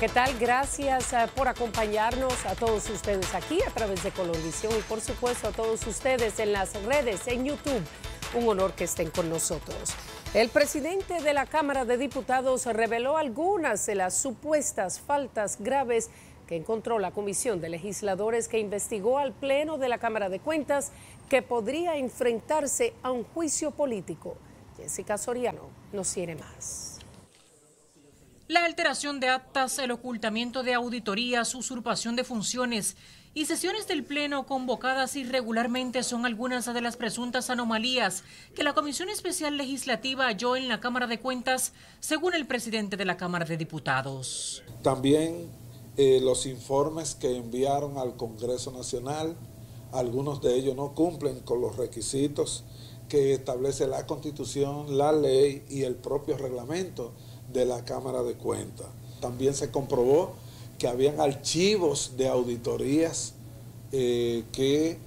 Hola, ¿qué tal? Gracias por acompañarnos a todos ustedes aquí a través de Color Visión y por supuesto a todos ustedes en las redes, en YouTube. Un honor que estén con nosotros. El presidente de la Cámara de Diputados reveló algunas de las supuestas faltas graves que encontró la Comisión de Legisladores que investigó al Pleno de la Cámara de Cuentas que podría enfrentarse a un juicio político. Jessica Soriano nos tiene más. La alteración de actas, el ocultamiento de auditorías, usurpación de funciones y sesiones del Pleno convocadas irregularmente son algunas de las presuntas anomalías que la Comisión Especial Legislativa halló en la Cámara de Cuentas, según el presidente de la Cámara de Diputados. También los informes que enviaron al Congreso Nacional, algunos de ellos no cumplen con los requisitos que establece la Constitución, la ley y el propio reglamento de la Cámara de Cuentas. También se comprobó que habían archivos de auditorías que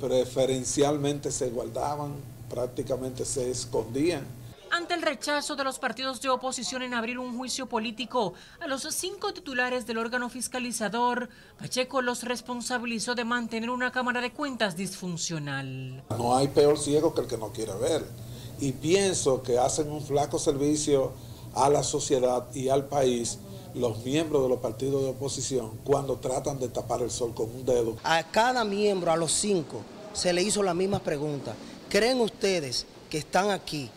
preferencialmente se guardaban, prácticamente se escondían. Ante el rechazo de los partidos de oposición en abrir un juicio político a los 5 titulares del órgano fiscalizador, Pacheco los responsabilizó de mantener una Cámara de Cuentas disfuncional. No hay peor ciego que el que no quiere ver. Y pienso que hacen un flaco servicio a la sociedad y al país los miembros de los partidos de oposición cuando tratan de tapar el sol con un dedo. A cada miembro, a los 5, se le hizo la misma pregunta. ¿Creen ustedes que están aquí,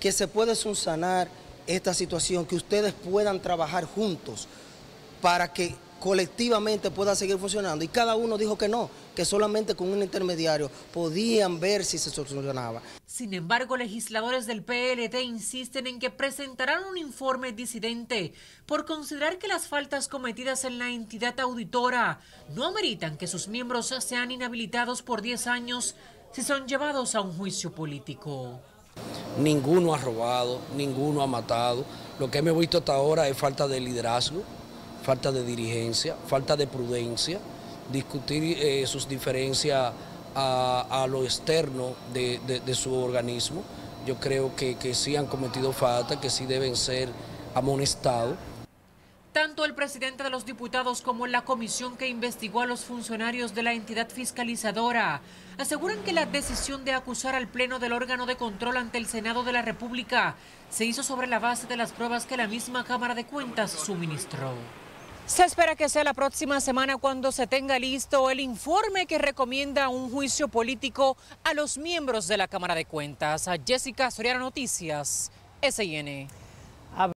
que se puede subsanar esta situación, que ustedes puedan trabajar juntos para que colectivamente pueda seguir funcionando? Y cada uno dijo que no, que solamente con un intermediario podían ver si se solucionaba. Sin embargo, legisladores del PLD insisten en que presentarán un informe disidente por considerar que las faltas cometidas en la entidad auditora no ameritan que sus miembros sean inhabilitados por 10 años si son llevados a un juicio político. Ninguno ha robado, ninguno ha matado. Lo que hemos visto hasta ahora es falta de liderazgo, falta de dirigencia, falta de prudencia, discutir sus diferencias a lo externo de su organismo. Yo creo que sí han cometido falta, que sí deben ser amonestados. Tanto el presidente de los diputados como la comisión que investigó a los funcionarios de la entidad fiscalizadora aseguran que la decisión de acusar al Pleno del órgano de control ante el Senado de la República se hizo sobre la base de las pruebas que la misma Cámara de Cuentas suministró. Se espera que sea la próxima semana cuando se tenga listo el informe que recomienda un juicio político a los miembros de la Cámara de Cuentas. A Jessica Soriano, Noticias S.N.